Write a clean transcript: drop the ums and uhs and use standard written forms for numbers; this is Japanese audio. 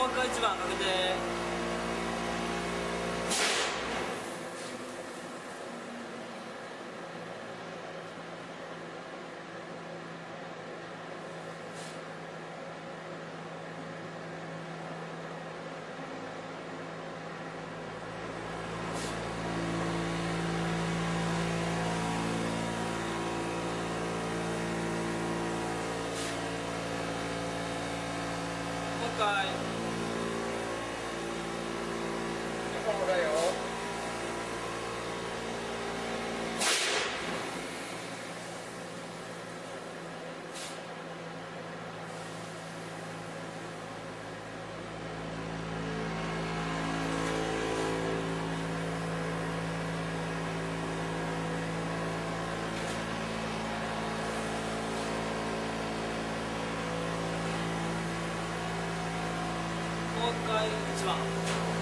もう一回1番かけて。ここだよ。もう一回1番。